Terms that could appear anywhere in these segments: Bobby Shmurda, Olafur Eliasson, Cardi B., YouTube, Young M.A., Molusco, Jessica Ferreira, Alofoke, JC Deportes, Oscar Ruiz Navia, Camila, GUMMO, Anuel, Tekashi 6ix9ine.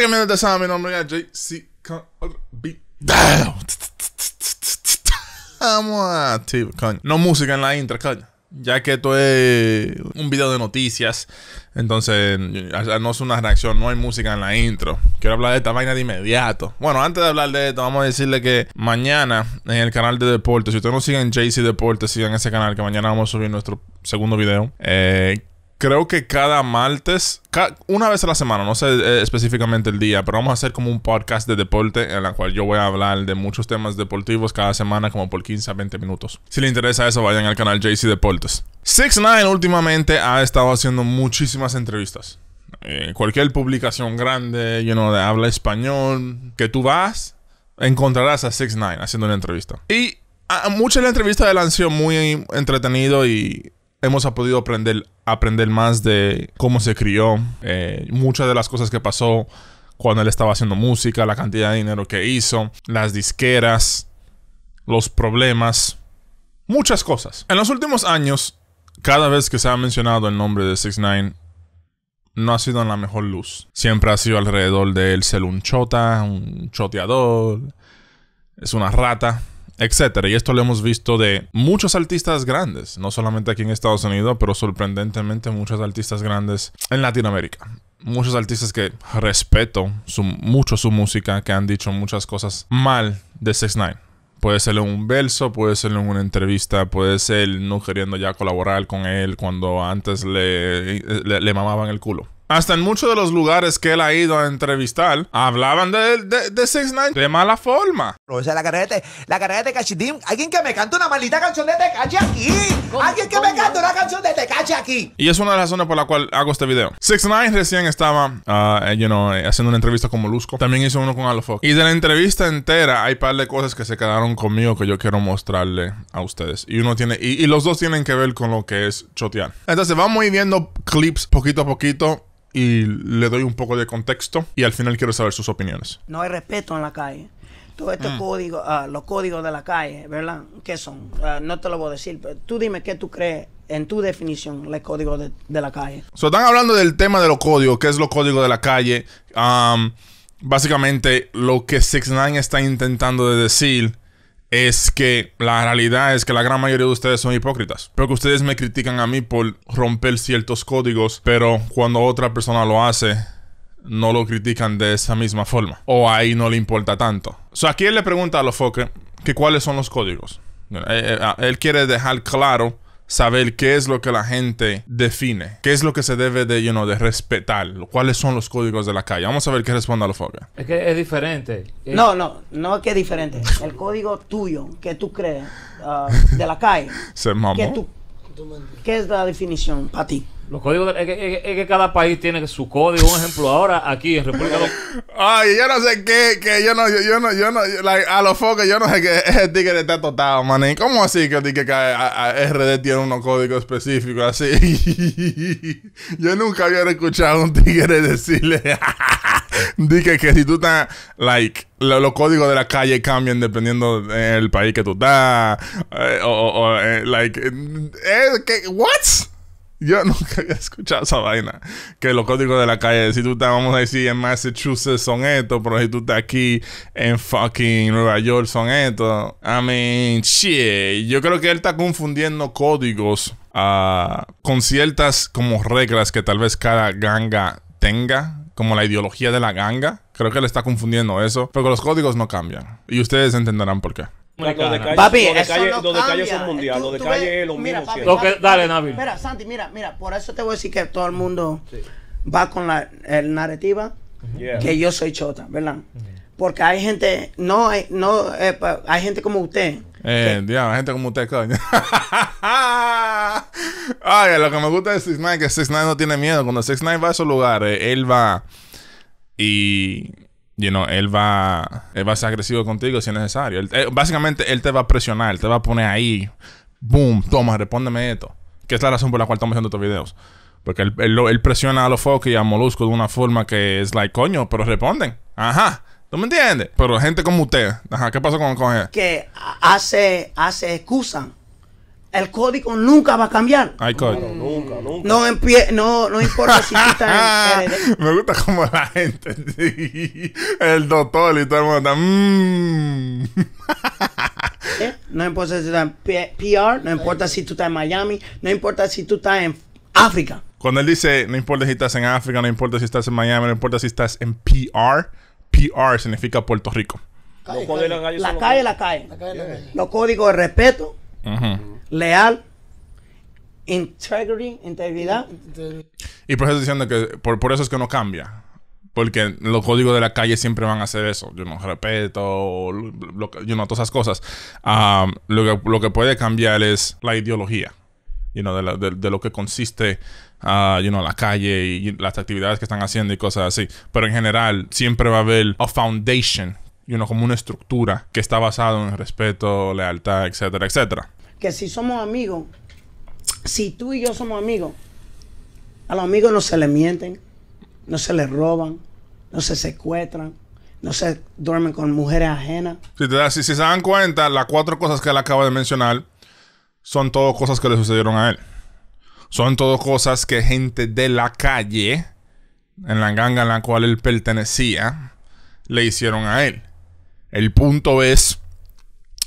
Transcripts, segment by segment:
Cárgame de esa, mi nombre es JC B. Vamos a activar, coño. No música en la intro, coño. Ya que esto es un video de noticias, entonces no es una reacción, no hay música en la intro. Quiero hablar de esta vaina de inmediato. Bueno, antes de hablar de esto, vamos a decirle que mañana en el canal de Deportes, si ustedes no siguen JC Deportes, sigan ese canal, que mañana vamos a subir nuestro segundo video. Creo que cada martes, una vez a la semana, no sé específicamente el día, pero vamos a hacer como un podcast de deporte en la cual yo voy a hablar de muchos temas deportivos cada semana, como por 15 a 20 minutos. Si les interesa eso, vayan al canal JC Deportes. 6ix9ine últimamente ha estado haciendo muchísimas entrevistas. Cualquier publicación grande, you know, de habla español, que tú vas, encontrarás a 6ix9ine haciendo una entrevista. Y muchas de las entrevistas de él han sido muy entretenido y hemos podido aprender más de cómo se crió, muchas de las cosas que pasó cuando él estaba haciendo música, la cantidad de dinero que hizo, las disqueras, los problemas, muchas cosas. En los últimos años, cada vez que se ha mencionado el nombre de 6ix9ine, no ha sido en la mejor luz. Siempre ha sido alrededor de él ser un chota, un choteador, es una rata, etcétera. Y esto lo hemos visto de muchos artistas grandes, no solamente aquí en Estados Unidos, pero sorprendentemente muchos artistas grandes en Latinoamérica. Muchos artistas que respeto mucho su música, que han dicho muchas cosas mal de 6ix9ine. Puede ser en un verso, puede ser en una entrevista, puede ser no queriendo ya colaborar con él cuando antes le mamaban el culo. Hasta en muchos de los lugares que él ha ido a entrevistar, hablaban de 6ix9ine de mala forma. O sea, la carrera de Tekashi, alguien que me cante una maldita canción de Tekashi aquí. Alguien que me cante una canción de Tekashi aquí. Y es una de las razones por la cual hago este video. 6ix9ine recién estaba, haciendo una entrevista con Molusco. También hizo uno con Alofoke. Y de la entrevista entera hay un par de cosas que se quedaron conmigo que yo quiero mostrarle a ustedes. Y uno tiene, y los dos tienen que ver con lo que es chotear. Entonces vamos a ir viendo clips poquito a poquito y le doy un poco de contexto y al final quiero saber sus opiniones. No hay respeto en la calle. Todos estos códigos, los códigos de la calle, ¿verdad? ¿Qué son? No te lo voy a decir, pero tú dime qué tú crees en tu definición los códigos de la calle. Están hablando del tema de los códigos, qué es los códigos de la calle. Básicamente lo que 6ix9ine está intentando de decir es que la realidad es que la gran mayoría de ustedes son hipócritas, porque ustedes me critican a mí por romper ciertos códigos, pero cuando otra persona lo hace, no lo critican de esa misma forma, o ahí no le importa tanto. O sea, aquí él le pregunta a Alofoke que cuáles son los códigos. Él quiere dejar claro, saber qué es lo que la gente define, qué es lo que se debe de, you know, de respetar, cuáles son los códigos de la calle. Vamos a ver qué responde Alofoke. Es que es diferente. No es que es diferente. El código tuyo, que tú crees, de la calle. Se mamó. ¿Qué es la definición para ti? Los códigos es que cada país tiene su código. Un ejemplo, ahora aquí en República Dominicana. Ay, yo no sé qué, Alofoke, yo no sé qué, ese tigre está totado, mané. ¿Cómo así que a RD tiene unos códigos específicos así? Yo nunca había escuchado a un tigre decirle, dije que si tú estás, like, los códigos de la calle cambian dependiendo del país que tú estás, what? Yo nunca había escuchado esa vaina. Que los códigos de la calle, si tú estás, vamos a decir, en Massachusetts son estos, pero si tú estás aquí en fucking Nueva York son estos. I mean, shit. Yo creo que él está confundiendo códigos con ciertas como reglas que tal vez cada ganga tenga, como la ideología de la ganga. Creo que él está confundiendo eso, porque los códigos no cambian. Y ustedes entenderán por qué. Papi, los de calle son mundiales, los de calle es lo mismo. Dale, Navi. Mira, Santi, mira, por eso te voy a decir que todo el mundo va con la narrativa que yo soy chota, ¿verdad? Porque hay gente, hay gente como usted. Diablo, gente como usted, coño. Ay, lo que me gusta de 6ix9ine es que 6ix9ine no tiene miedo. Cuando 6ix9ine va a esos lugares, él va y, you know, él va a ser agresivo contigo si es necesario. Básicamente, él te va a presionar, te va a poner ahí. Boom, toma, respóndeme esto. Que es la razón por la cual estamos haciendo estos videos. Porque él presiona a Alofoke y a Molusco de una forma que es like, coño, pero responden. Ajá. ¿Tú me entiendes? Pero gente como usted, ajá, ¿qué pasó con él? Que hace excusa. el código nunca va a cambiar. Hay código. Nunca. No importa si tú estás en... Me gusta como la gente, sí, el doctor y todo el mundo está... ¿Eh? No importa si tú estás en PR, no importa si tú estás en Miami, no importa si tú estás en África. Cuando él dice, no importa si estás en África, no importa si estás en Miami, no importa si estás en PR, PR significa Puerto Rico. La calle. Los códigos de respeto, leal, integrity, integridad. Y por eso diciendo que por eso es que no cambia. Porque los códigos de la calle siempre van a hacer eso. Yo no respeto, todas esas cosas. Lo que puede cambiar es la ideología. De lo que consiste la calle y las actividades que están haciendo y cosas así. Pero en general siempre va a haber a foundation, como una estructura que está basada en respeto, lealtad, etcétera, etcétera. Que si somos amigos, si tú y yo somos amigos, a los amigos no se les mienten, no se les roban, no se secuestran, no se duermen con mujeres ajenas. Si se dan cuenta, las cuatro cosas que él acaba de mencionar son todo cosas que le sucedieron a él. Son todo cosas que gente de la calle, en la ganga en la cual él pertenecía, le hicieron a él. El punto es,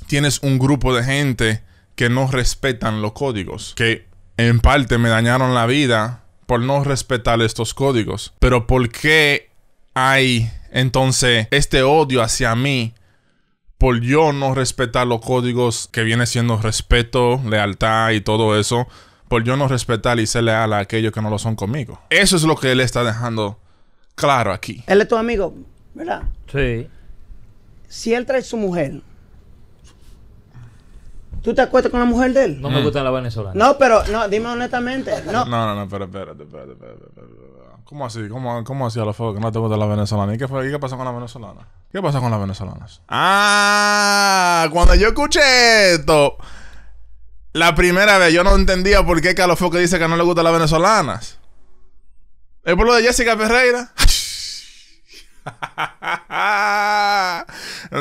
tienes un grupo de gente que no respetan los códigos, que en parte me dañaron la vida por no respetar estos códigos. Pero ¿por qué hay entonces este odio hacia mí por yo no respetar los códigos que viene siendo respeto, lealtad y todo eso? Por yo no respetar y ser leal a aquellos que no lo son conmigo. Eso es lo que él está dejando claro aquí. Él es tu amigo, ¿verdad? Sí. Si él trae su mujer, ¿tú te acuerdas con la mujer de él? No me gustan las venezolanas. No, pero, no, dime honestamente. No, pero espérate. ¿Cómo así? ¿Cómo así, Alofoke, que no te gustan las venezolanas? ¿Y qué pasó con las venezolanas? ¿Qué pasó con las venezolanas? Ah, cuando yo escuché esto, la primera vez yo no entendía por qué Alofoke dice que no le gustan las venezolanas. El pueblo de Jessica Ferreira.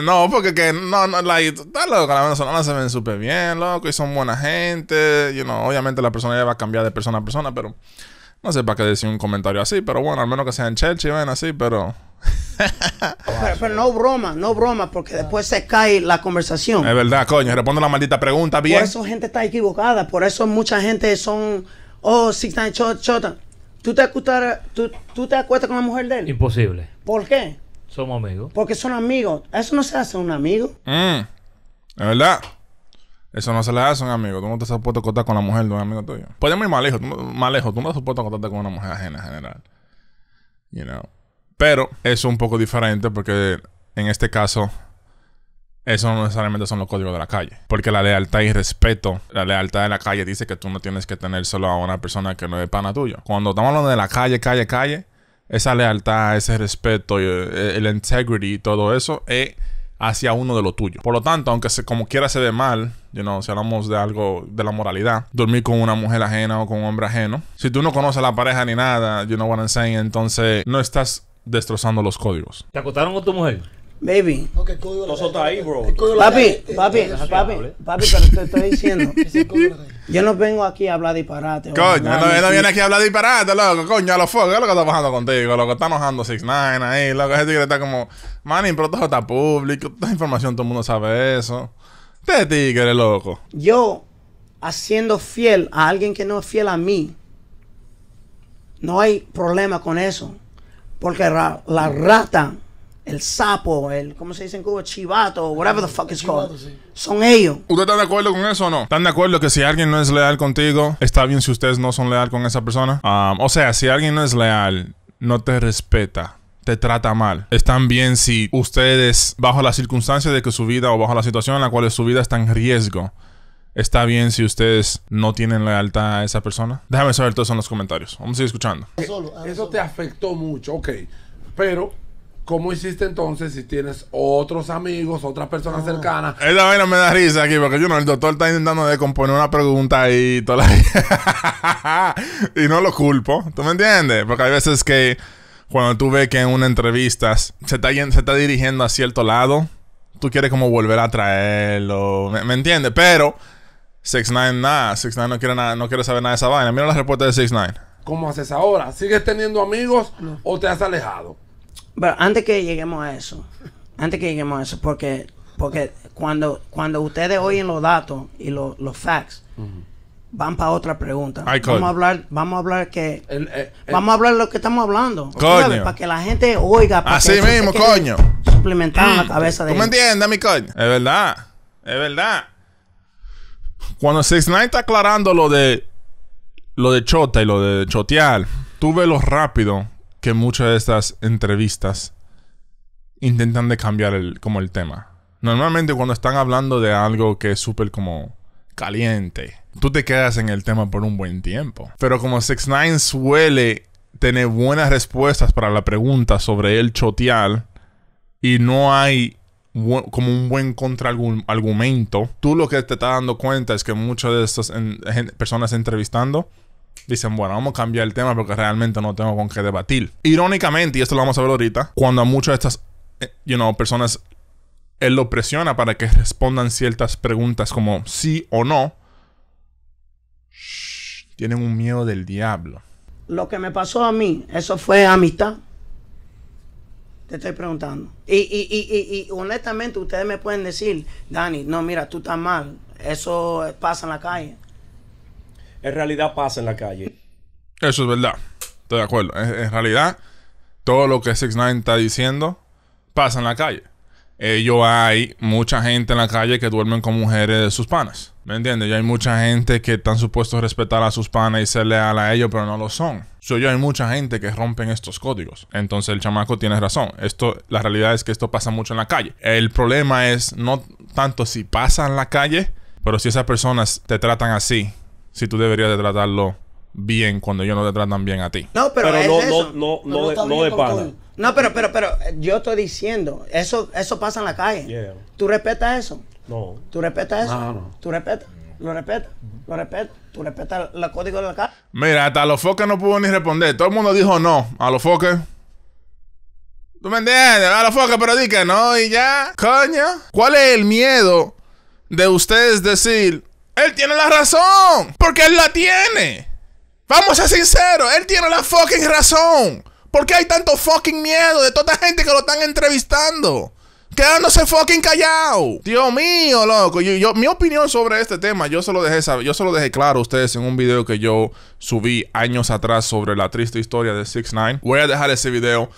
No, porque que no, está loco, las venezolanas se ven súper bien, loco, y son buena gente, obviamente la personalidad va a cambiar de persona a persona, pero no sé para qué decir un comentario así, pero bueno, al menos que sean Chelsea, ven así, pero no broma, porque después se cae la conversación. Es verdad, coño, responde la maldita pregunta bien. Por eso gente está equivocada, por eso mucha gente son, oh, 6ix9ine, chota. ¿Tú te acuestas con la mujer de él? Imposible. ¿Por qué? Somos amigos. Porque son amigos. Eso no se hace un amigo. Es verdad. Eso no se le hace a un amigo. Tú no te soportas acostar con la mujer de un amigo tuyo. Podemos ir más lejos. Tú no soportas acostarte con una mujer ajena en general. Pero eso es un poco diferente porque en este caso, eso no necesariamente son los códigos de la calle. Porque la lealtad y respeto, la lealtad de la calle dice que tú no tienes que tener solo a una persona que no es pana tuyo. Cuando estamos hablando de la calle, esa lealtad, ese respeto, el integrity y todo eso es hacia uno de lo tuyo. Por lo tanto, aunque como quiera se ve mal, si hablamos de algo de la moralidad, dormir con una mujer ajena o con un hombre ajeno, si tú no conoces a la pareja ni nada, you know what I'm saying, entonces no estás destrozando los códigos. ¿Te acostaron con tu mujer? Baby, papi, pero te estoy diciendo, yo no vengo aquí a hablar disparate. Coño, no viene aquí a hablar disparate, loco, coño, Alofoke, es lo que está pasando contigo, lo que está enojando 6ix9ine ahí, loco, ese tigre está como, mani, pero todo está público, toda información, todo el mundo sabe eso. Este tigre, loco. Yo, haciendo fiel a alguien que no es fiel a mí, no hay problema con eso, porque la rata... El sapo, ¿cómo se dice en Cuba? Chivato, whatever the fuck it's called. Sí. Son ellos. ¿Ustedes están de acuerdo con eso o no? ¿Están de acuerdo que si alguien no es leal contigo, está bien si ustedes no son leal con esa persona? Si alguien no es leal, no te respeta, te trata mal, están bien si ustedes, bajo la circunstancia de que su vida o bajo la situación en la cual su vida está en riesgo, está bien si ustedes no tienen lealtad a esa persona. Déjame saber todo eso en los comentarios. Vamos a ir escuchando. Eso te afectó mucho, ok. Pero... ¿cómo hiciste entonces si tienes otros amigos, otras personas cercanas? Esa vaina me da risa aquí porque el doctor está intentando descomponer una pregunta ahí toda la... y no lo culpo, ¿tú me entiendes? Porque hay veces que cuando tú ves que en una entrevista se está dirigiendo a cierto lado, tú quieres como volver a traerlo, ¿me entiendes? Pero 6ix9ine nada, 6ix9ine no quiere nada, no quiere saber nada de esa vaina. Mira las respuestas de 6ix9ine. ¿Cómo haces ahora? ¿Sigues teniendo amigos o te has alejado? Pero antes que lleguemos a eso, porque cuando ustedes oyen los datos y los facts, van para otra pregunta. Vamos a hablar lo que estamos hablando. Coño. Para que la gente oiga. Así mismo, coño. Suplementar la cabeza de. ¿Tú me entiendes, mi coño? Es verdad. Es verdad. Cuando 6ix9ine está aclarando lo de chota y lo de chotear, tú ves lo rápido que muchas de estas entrevistas intentan de cambiar el tema. Normalmente cuando están hablando de algo que es súper como caliente, tú te quedas en el tema por un buen tiempo. Pero como 6ix9ine suele tener buenas respuestas para la pregunta sobre el chotear y no hay como un buen contraargumento, tú lo que te estás dando cuenta es que muchas de estas personas entrevistando dicen, bueno, vamos a cambiar el tema porque realmente no tengo con qué debatir. Irónicamente, y esto lo vamos a ver ahorita, cuando a muchas de estas personas él lo presiona para que respondan ciertas preguntas como sí o no, tienen un miedo del diablo. Lo que me pasó a mí, eso fue amistad. Te estoy preguntando. Y honestamente, ustedes me pueden decir, Dani, no, mira, tú estás mal. Eso pasa en la calle. En realidad pasa en la calle. Eso es verdad. Estoy de acuerdo. En realidad, todo lo que 6ix9ine está diciendo pasa en la calle. Hay mucha gente en la calle que duermen con mujeres de sus panas. ¿Me entiendes? Y hay mucha gente que están supuestos a respetar a sus panas y ser leal a ellos, pero no lo son. Hay mucha gente que rompen estos códigos. Entonces el chamaco tiene razón. La realidad es que esto pasa mucho en la calle. El problema es no tanto si pasa en la calle, pero si esas personas te tratan así, si tú deberías de tratarlo bien cuando ellos no te tratan bien a ti. No, pero yo estoy diciendo, eso pasa en la calle. Yeah. ¿Tú respetas eso? No. ¿Tú respetas eso? No, no. ¿Tú respetas? ¿Lo respetas? ¿Lo respetas? ¿Tú respetas los códigos de la calle? Mira, hasta Alofoke no pudo ni responder. Todo el mundo dijo no. Alofoke. ¿Tú me entiendes? Alofoke, pero di que no y ya. Coño. ¿Cuál es el miedo de ustedes decir, él tiene la razón? Porque él la tiene. Vamos a ser sinceros, él tiene la fucking razón. ¿Por qué hay tanto fucking miedo de toda gente que lo están entrevistando? Quedándose fucking callado. Dios mío, loco. Mi opinión sobre este tema, yo se lo dejé claro a ustedes en un video que yo subí años atrás sobre la triste historia de 6ix9ine. Voy a dejar ese video,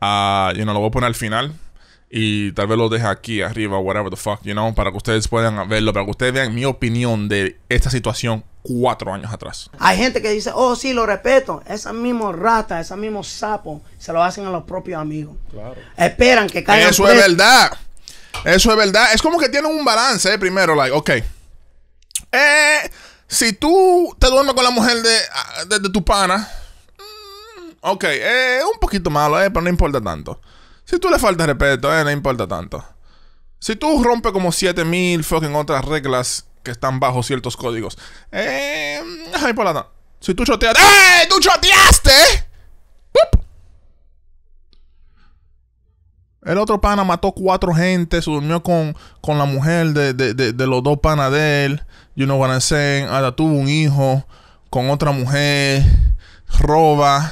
lo voy a poner al final. Y tal vez lo deje aquí arriba, whatever the fuck, para que ustedes puedan verlo, para que ustedes vean mi opinión de esta situación 4 años atrás. Hay gente que dice, oh, sí, lo respeto. Esas mismas ratas, esos mismos sapos, se lo hacen a los propios amigos. Claro. Esperan que caigan. Eso es verdad. Eso es verdad. Es como que tienen un balance, primero, si tú te duermes con la mujer de tu pana, un poquito malo, pero no importa tanto. Si tú le faltas respeto, no importa tanto. Si tú rompes como 7000 fucking otras reglas que están bajo ciertos códigos, no importa tanto. Si tú choteaste, ¡tú choteaste! ¡Pup! El otro pana mató 4 gente, se durmió con la mujer de los 2 panas de él. You know what I'm saying? Ahora tuvo un hijo con otra mujer, roba.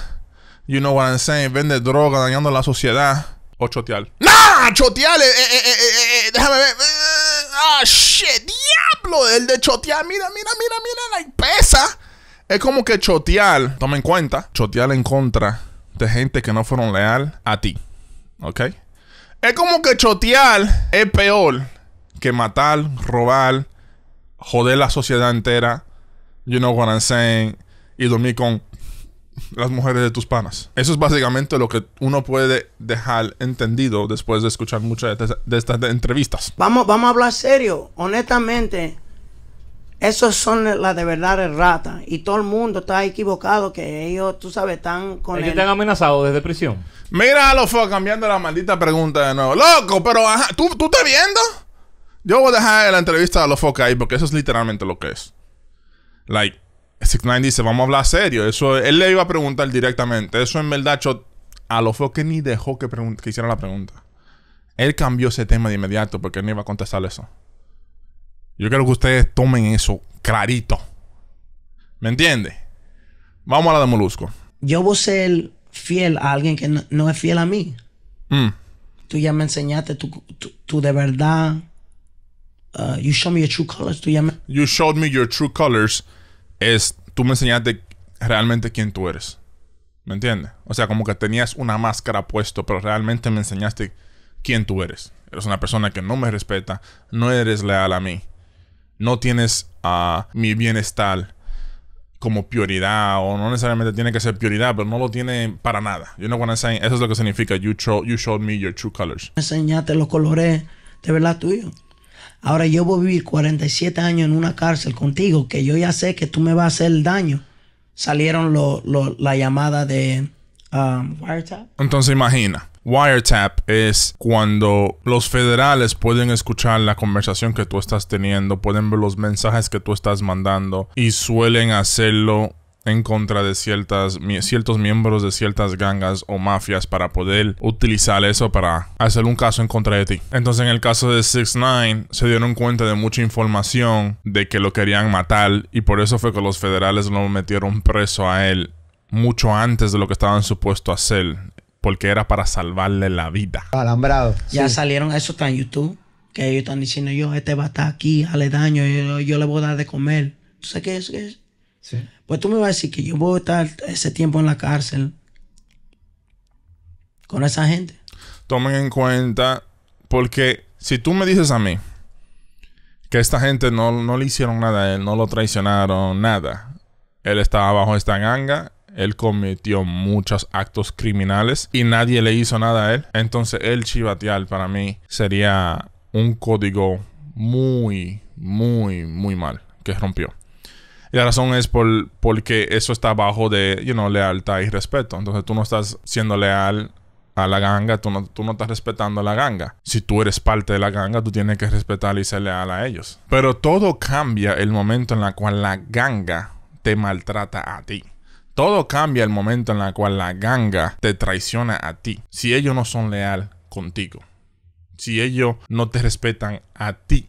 You know what I'm saying? Vende droga, dañando la sociedad. O chotear. ¡Nah! ¡Chotear! Déjame ver. ¡Ah, shit! ¡Diablo! El de chotear. Mira, pesa. Es como que chotear. Toma en cuenta. Chotear en contra de gente que no fueron leal a ti. ¿Ok? Es como que chotear es peor que matar, robar, joder la sociedad entera. You know what I'm saying? Y dormir con las mujeres de tus panas. Eso es básicamente lo que uno puede dejar entendido después de escuchar muchas de estas entrevistas. Vamos a hablar serio. Honestamente, esos son las de verdad ratas. Y todo el mundo está equivocado que ellos, tú sabes, están con ellos. ¿Es que te han amenazado desde prisión? Mira, Alofoke, cambiando la maldita pregunta de nuevo. Loco, pero ajá, ¿tú estás viendo? Yo voy a dejar la entrevista de Alofoke ahí porque eso es literalmente lo que es. 6ix9ine dice, vamos a hablar serio. Eso, él le iba a preguntar directamente. Eso en verdad, Alofoke ni dejó que hiciera la pregunta. Él cambió ese tema de inmediato porque él no iba a contestar eso. Yo quiero que ustedes tomen eso clarito. ¿Me entiendes? Vamos a la de Molusco. Yo voy a ser fiel a alguien que no es fiel a mí. Mm. Tú ya me enseñaste, tú de verdad. You showed me your true colors. Tú ya me... You showed me your true colors. Es, tú me enseñaste realmente quién tú eres. ¿Me entiendes? O sea, como que tenías una máscara puesto, pero realmente me enseñaste quién tú eres. Eres una persona que no me respeta, no eres leal a mí, no tienes mi bienestar como prioridad, o no necesariamente tiene que ser prioridad, pero no lo tiene para nada. You know what I'm saying? Eso es lo que significa you showed me your true colors. Me enseñaste los colores de verdad tuyos. Ahora yo voy a vivir 47 años en una cárcel contigo, que yo ya sé que tú me vas a hacer daño. Salieron la llamada de wiretap. Entonces imagina, wiretap es cuando los federales pueden escuchar la conversación que tú estás teniendo, pueden ver los mensajes que tú estás mandando, y suelen hacerlo en contra de ciertos miembros de ciertas gangas o mafias para poder utilizar eso para hacer un caso en contra de ti. Entonces en el caso de 6ix9ine se dieron cuenta de mucha información de que lo querían matar, y por eso fue que los federales lo metieron preso a él mucho antes de lo que estaban supuestos a hacer, porque era para salvarle la vida. Alambrado. Ya salieron, eso está en YouTube, que ellos están diciendo, yo, este va a estar aquí, hazle daño, yo le voy a dar de comer. ¿Tú sabes qué es? ¿Qué es? Sí. Pues tú me vas a decir que yo voy a estar ese tiempo en la cárcel con esa gente. Tomen en cuenta, porque si tú me dices a mí que esta gente no le hicieron nada a él, no lo traicionaron, nada. Él estaba bajo esta ganga, él cometió muchos actos criminales y nadie le hizo nada a él. Entonces el chivatear para mí sería un código muy, muy, muy mal que rompió. Y la razón es porque eso está bajo de, you know, lealtad y respeto. Entonces tú no estás siendo leal a la ganga, tú no estás respetando a la ganga. Si tú eres parte de la ganga, tú tienes que respetar y ser leal a ellos. Pero todo cambia el momento en el cual la ganga te maltrata a ti. Todo cambia el momento en el cual la ganga te traiciona a ti. Si ellos no son leal contigo, si ellos no te respetan a ti.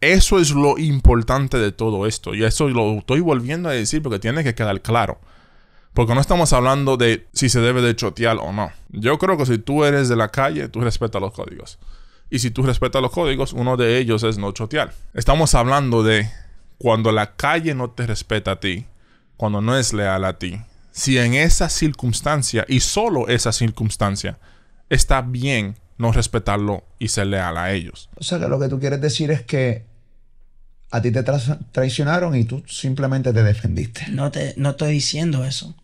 Eso es lo importante de todo esto. Y eso lo estoy volviendo a decir porque tiene que quedar claro. Porque no estamos hablando de si se debe de chotear o no. Yo creo que si tú eres de la calle, tú respetas los códigos. Y si tú respetas los códigos, uno de ellos es no chotear. Estamos hablando de cuando la calle no te respeta a ti, cuando no es leal a ti. Si en esa circunstancia, y solo esa circunstancia, está bien no respetarlo y ser leal a ellos. O sea, que lo que tú quieres decir es que a ti te traicionaron y tú simplemente te defendiste. No estoy diciendo eso.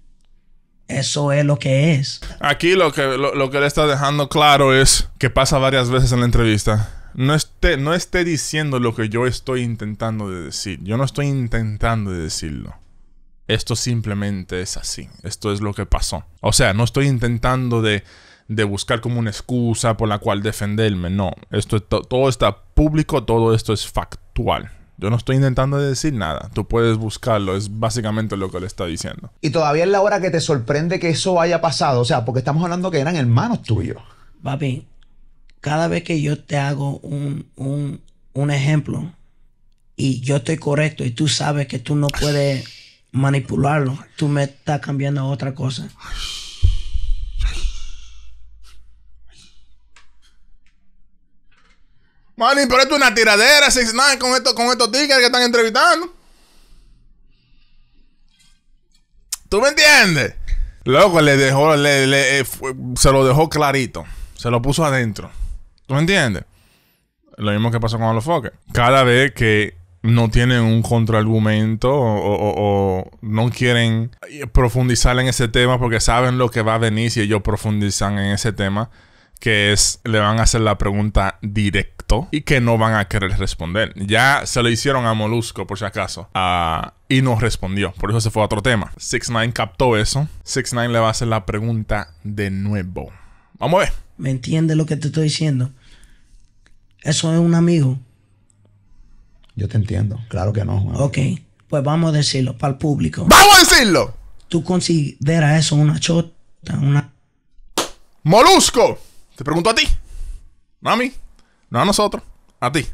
Eso es lo que es. Aquí lo que le está dejando claro es que pasa varias veces en la entrevista. No esté diciendo lo que yo estoy intentando de decir. Yo no estoy intentando de decirlo. Esto simplemente es así. Esto es lo que pasó. O sea, no estoy intentando de buscar como una excusa por la cual defenderme. No. Esto, todo está público. Todo esto es factual. Yo no estoy intentando decir nada. Tú puedes buscarlo. Es básicamente lo que le está diciendo. Y todavía es la hora que te sorprende que eso haya pasado. O sea, porque estamos hablando que eran hermanos tuyos. Papi, cada vez que yo te hago un ejemplo y yo estoy correcto y tú sabes que tú no puedes manipularlo, tú me estás cambiando a otra cosa. Mani, pero esto es una tiradera, 6ix9ine, con estos tigres que están entrevistando. ¿Tú me entiendes? Loco, se lo dejó clarito. Se lo puso adentro. ¿Tú me entiendes? Lo mismo que pasó con Alofoke. Cada vez que no tienen un contraargumento o no quieren profundizar en ese tema porque saben lo que va a venir si ellos profundizan en ese tema, que es, le van a hacer la pregunta directo y que no van a querer responder. Ya se lo hicieron a Molusco, por si acaso, y no respondió. Por eso se fue a otro tema. 6ix9ine captó eso. 6ix9ine le va a hacer la pregunta de nuevo. Vamos a ver. ¿Me entiendes lo que te estoy diciendo? Eso es un amigo. Yo te entiendo. Claro que no. Ok. Pues vamos a decirlo para el público. ¡Vamos a decirlo! ¿Tú consideras eso una chota? Una... ¡Molusco! Te pregunto a ti, no a mí, no a nosotros, a ti.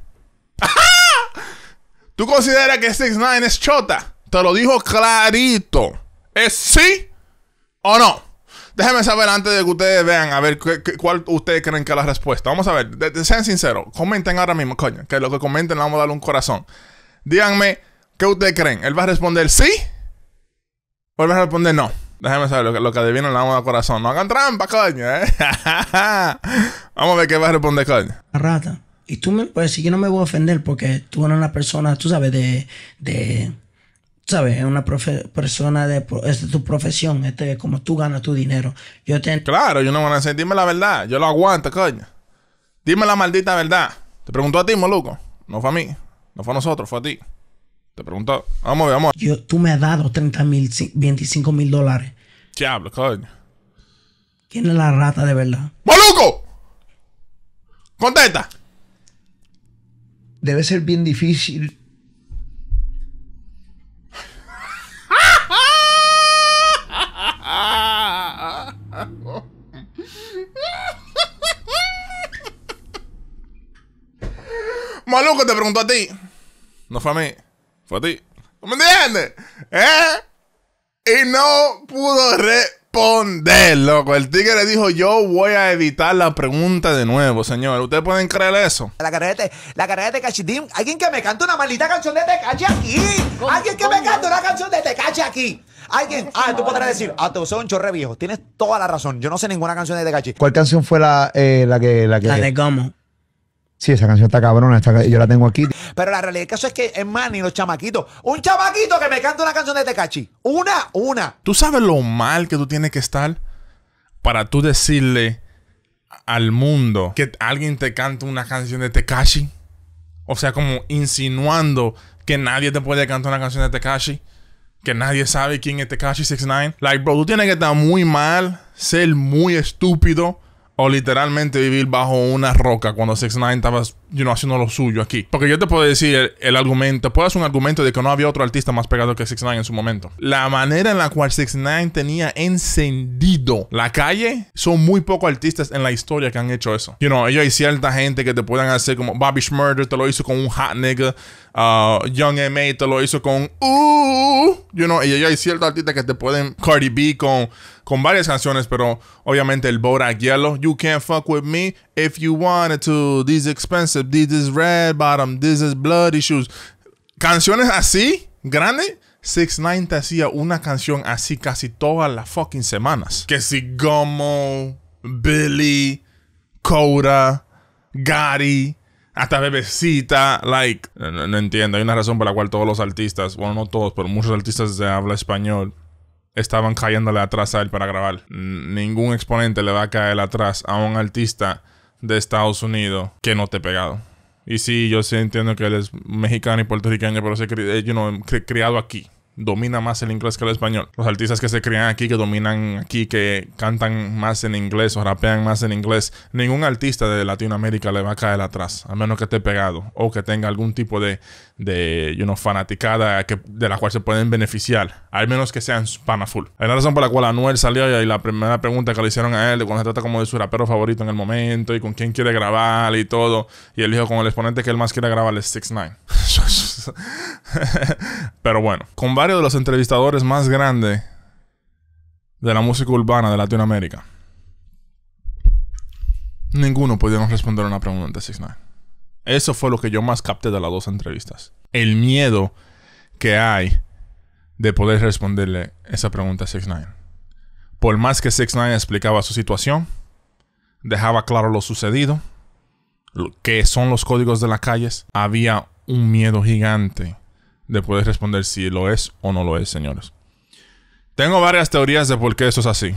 ¿Tú consideras que 6ix9ine es chota? Te lo dijo clarito. ¿Es sí o no? Déjenme saber antes de que ustedes vean a ver cuál ustedes creen que es la respuesta. Vamos a ver, sean sinceros. Comenten ahora mismo, coño. Que lo que comenten le vamos a darle un corazón. Díganme, ¿qué ustedes creen? ¿Él va a responder sí? ¿O él va a responder no? Déjenme saber, lo que adivinen le vamos a dar corazón. No hagan trampa, coño, ¿eh? Vamos a ver qué va a responder, coño. La rata. Y tú me puedes decir que no me voy a ofender porque tú eres una persona, tú sabes, ¿sabes? Es una persona es de tu profesión. Como tú ganas tu dinero. Claro, yo no voy a decir, dime la verdad. Yo lo aguanto, coño. Dime la maldita verdad. Te preguntó a ti, Molusco. No fue a mí. No fue a nosotros, fue a ti. Te preguntó. Vamos a ver, vamos a ver. Tú me has dado 25 mil dólares. Diablo, coño. ¿Quién es la rata de verdad? ¡Molusco! ¡Contesta! Debe ser bien difícil. Molusco te preguntó a ti. No fue a mí, fue a ti. ¿Me entiendes? ¿Eh? Y no pudo responder, loco. El tigre le dijo, yo voy a evitar la pregunta de nuevo, señor. ¿Ustedes pueden creer eso? La carrera de Tekashi. Alguien que me cante una maldita canción de Tekashi aquí. Alguien que me cante una canción de Tekashi aquí. Alguien. Ah, tú podrás decir, ah, tú sos un chorre viejo. Tienes toda la razón. Yo no sé ninguna canción de Tekashi. ¿Cuál canción fue la que? La de GUMMO. Sí, esa canción está cabrona, yo la tengo aquí. Pero la realidad del caso es que es más ni los chamaquitos. Un chamaquito que me canta una canción de Tekashi. Una. ¿Tú sabes lo mal que tú tienes que estar para tú decirle al mundo que alguien te canta una canción de Tekashi? O sea, como insinuando que nadie te puede cantar una canción de Tekashi. Que nadie sabe quién es Tekashi 6ix9ine. Like, bro, tú tienes que estar muy mal, ser muy estúpido. O literalmente vivir bajo una roca cuando 6ix9ine estaba, you know, haciendo lo suyo aquí. Porque yo te puedo decir el argumento. Puedo hacer un argumento de que no había otro artista más pegado que 6ix9ine en su momento. La manera en la cual 6ix9ine tenía encendido la calle. Son muy pocos artistas en la historia que han hecho eso. You know, ellos hay cierta gente que te pueden hacer como Bobby Shmurda te lo hizo con un hot nigga. Young M.A. te lo hizo con you know, y ellos hay ciertos artistas que te pueden Cardi B con varias canciones, pero obviamente el Bora Yellow, You Can't Fuck With Me If You Wanted To, This Expensive, This Is Red Bottom, This Is Bloody Shoes. Canciones así, grandes. 6ix9ine te hacía una canción así casi todas las fucking semanas. Que si GUMMO, Billy, Coda, Gotti, hasta Bebecita, like... No entiendo, hay una razón por la cual todos los artistas, bueno, no todos, pero muchos artistas de habla español estaban cayéndole atrás a él para grabar. Ningún exponente le va a caer atrás a un artista de Estados Unidos que no esté pegado. Y sí, yo sí entiendo que él es mexicano y puertorriqueño, pero se criado aquí. Domina más el inglés que el español. Los artistas que se crían aquí, que dominan aquí, que cantan más en inglés o rapean más en inglés, ningún artista de Latinoamérica le va a caer atrás, a menos que esté pegado o que tenga algún tipo de fanaticada de la cual se pueden beneficiar, al menos que sean panaful. Hay una razón por la cual Anuel salió y la primera pregunta que le hicieron a él, cuando se trata como de su rapero favorito en el momento y con quién quiere grabar y todo, y él dijo con el exponente que él más quiere grabar es 6ix9ine. Pero bueno, con varios de los entrevistadores más grandes de la música urbana de Latinoamérica, ninguno pudieron responder una pregunta de 6ix9ine. Eso fue lo que yo más capté de las dos entrevistas. El miedo que hay de poder responderle esa pregunta a 6ix9ine. Por más que 6ix9ine explicaba su situación, dejaba claro lo sucedido, lo que son los códigos de las calles, había un miedo gigante de poder responder si lo es o no lo es, señores. Tengo varias teorías de por qué eso es así.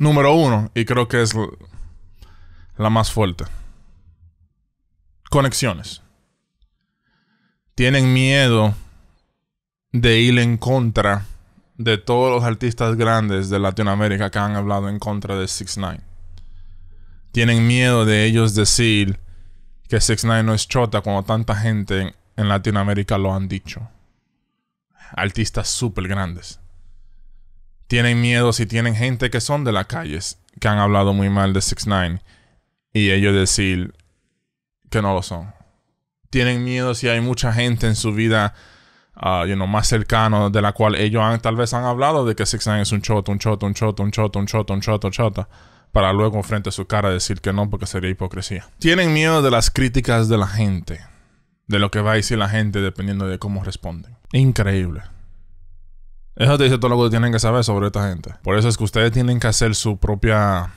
Número uno, y creo que es la más fuerte. Conexiones. Tienen miedo de ir en contra de todos los artistas grandes de Latinoamérica que han hablado en contra de 6ix9ine. Tienen miedo de ellos decir que 6ix9ine no es chota cuando tanta gente en Latinoamérica lo han dicho. Artistas súper grandes. Tienen miedo si tienen gente que son de las calles, que han hablado muy mal de 6ix9ine, y ellos decir que no lo son. tienen miedo si hay mucha gente en su vida más cercano de la cual ellos tal vez han hablado de que 6ix9ine es un chota, para luego frente a su cara decir que no porque sería hipocresía. Tienen miedo de las críticas de la gente, de lo que va a decir la gente dependiendo de cómo responden. Increíble. Eso te dice todo lo que tienen que saber sobre esta gente. Por eso es que ustedes tienen que hacer su propia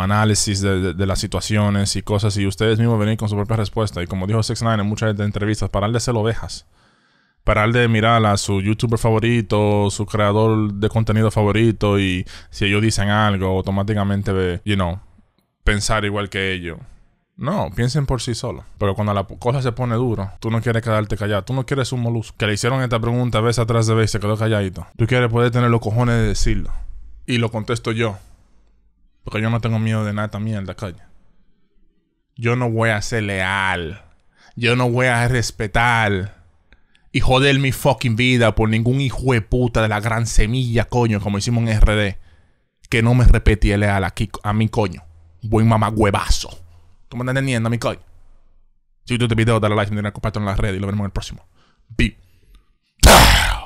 análisis de las situaciones y cosas, y ustedes mismos venir con su propia respuesta. Y como dijo 6ix9ine en muchas entrevistas, parar de ser ovejas. Parar de mirar a su youtuber favorito, su creador de contenido favorito, y si ellos dicen algo, automáticamente, pensar igual que ellos. No, piensen por sí solos. Pero cuando la cosa se pone duro, tú no quieres quedarte callado. Tú no quieres un Molusco que le hicieron esta pregunta vez atrás de vez y se quedó calladito. Tú quieres poder tener los cojones de decirlo. Y lo contesto yo. Porque yo no tengo miedo de nada también en la calle. Yo no voy a ser leal. Yo no voy a respetar y joder mi fucking vida por ningún hijo de puta de la gran semilla, coño, como hicimos en RD. Que no me repetí leal aquí a mi coño. Buen mamagüevazo. ¿Tú me estás entendiendo, mi coño? Si tú te video, dale like, me tienes que compartirlo en las redes y lo veremos en el próximo.